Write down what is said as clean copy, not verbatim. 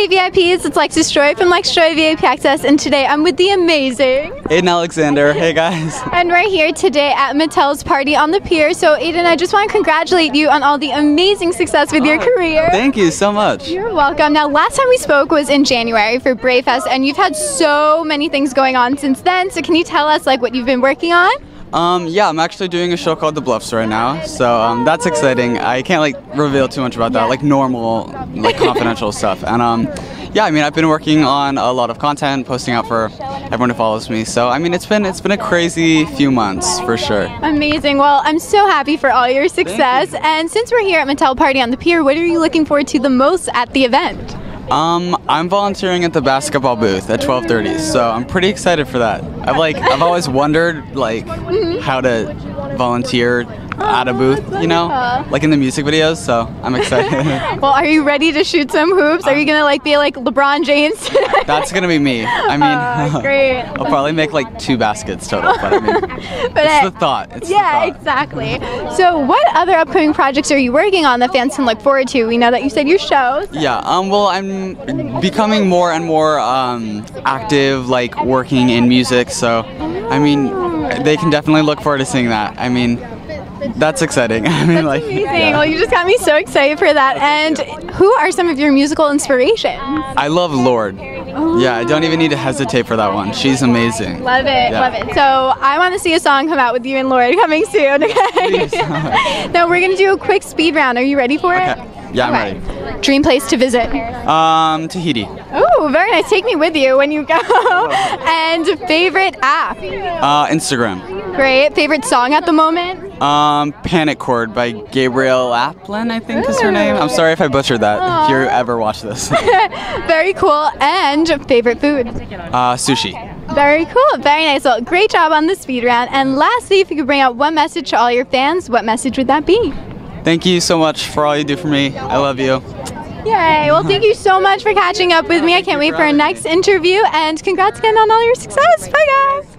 Hey VIPs, it's LexDestroy from LexDestroyVIPAccess, and today I'm with the amazing Aidan Alexander. Hey guys. And we're here today at Mattel's party on the pier. So Aidan, I just want to congratulate you on all the amazing success with your career. Thank you so much. You're welcome. Now last time we spoke was in January for Brave Fest, and you've had so many things going on since then. So can you tell us like what you've been working on? Yeah, I'm actually doing a show called The Bluffs right now, so that's exciting. I can't like reveal too much about that, like normal, like confidential stuff. And yeah, I mean, I've been working on a lot of content, posting out for everyone who follows me. So I mean, it's been a crazy few months for sure. Amazing. Well, I'm so happy for all your success. You. And since we're here at Mattel Party on the Pier, what are you looking forward to the most at the event? I'm volunteering at the basketball booth at 12:30, so I'm pretty excited for that. I've always wondered like how to volunteer at a booth, you know, like in the music videos. So I'm excited. Well, are you ready to shoot some hoops? Are you gonna like be like LeBron James? That's gonna be me. I mean, great. I'll probably make like 2 baskets total. But I mean, it's the thought. Yeah, exactly. So, what other upcoming projects are you working on that fans can look forward to? We know that you said your shows. Yeah. Well, I'm becoming more and more active, like working in music. So, I mean, they can definitely look forward to seeing that. I mean. That's exciting. I mean, that's like, amazing. Yeah. Well, you just got me so excited for that. And who are some of your musical inspirations? I love Lorde. Oh. Yeah, I don't even need to hesitate for that one. She's amazing. Love it, yeah. Love it. So I want to see a song come out with you and Lorde coming soon, okay? Now we're going to do a quick speed round. Are you ready for it? Yeah, I'm ready. Dream place to visit? Tahiti. Oh, very nice. Take me with you when you go. And favorite app? Instagram. Great. Favorite song at the moment? Panic Cord by Gabriel Applin, I think is her name. I'm sorry if I butchered that, if you ever watch this. Very cool. And favorite food? Sushi. Very cool. Very nice. Well, great job on the speed round. And lastly, if you could bring out one message to all your fans, what message would that be? Thank you so much for all you do for me. I love you. Yay. Well, thank you so much for catching up with me. I can't wait for our next interview. And congrats again on all your success. Bye, guys.